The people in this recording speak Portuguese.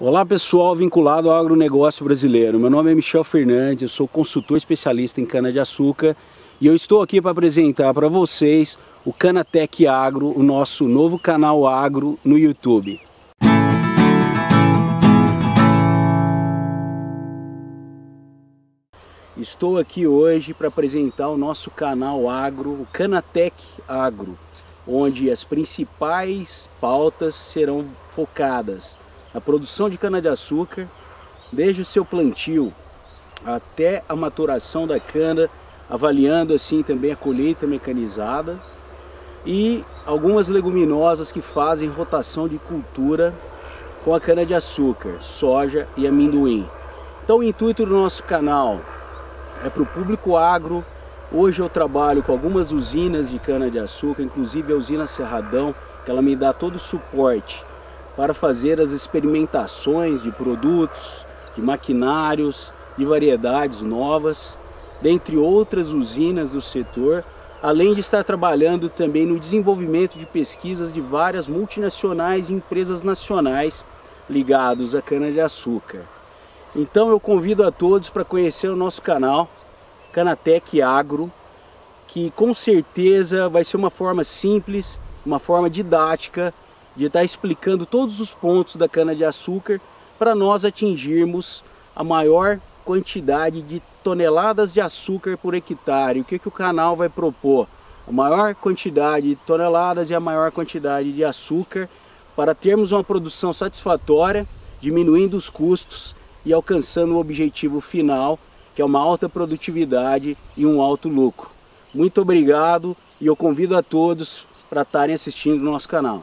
Olá pessoal vinculado ao agronegócio brasileiro, meu nome é Michel Fernandes, eu sou consultor especialista em cana-de-açúcar e eu estou aqui para apresentar para vocês o CanaTech Agro, o nosso novo canal agro no YouTube. Estou aqui hoje para apresentar o nosso canal agro, o CanaTech Agro, onde as principais pautas serão focadas a produção de cana-de-açúcar, desde o seu plantio até a maturação da cana, avaliando assim também a colheita mecanizada e algumas leguminosas que fazem rotação de cultura com a cana-de-açúcar, soja e amendoim. Então o intuito do nosso canal é para o público agro. Hoje eu trabalho com algumas usinas de cana-de-açúcar, inclusive a usina Cerradão, que ela me dá todo o suporte para fazer as experimentações de produtos, de maquinários, de variedades novas, dentre outras usinas do setor, além de estar trabalhando também no desenvolvimento de pesquisas de várias multinacionais e empresas nacionais ligados à cana-de-açúcar. Então eu convido a todos para conhecer o nosso canal, CanaTech Agro, que com certeza vai ser uma forma simples, uma forma didática, de estar explicando todos os pontos da cana-de-açúcar para nós atingirmos a maior quantidade de toneladas de açúcar por hectare. O que que o canal vai propor? A maior quantidade de toneladas e a maior quantidade de açúcar para termos uma produção satisfatória, diminuindo os custos e alcançando o objetivo final, que é uma alta produtividade e um alto lucro. Muito obrigado e eu convido a todos para estarem assistindo o nosso canal.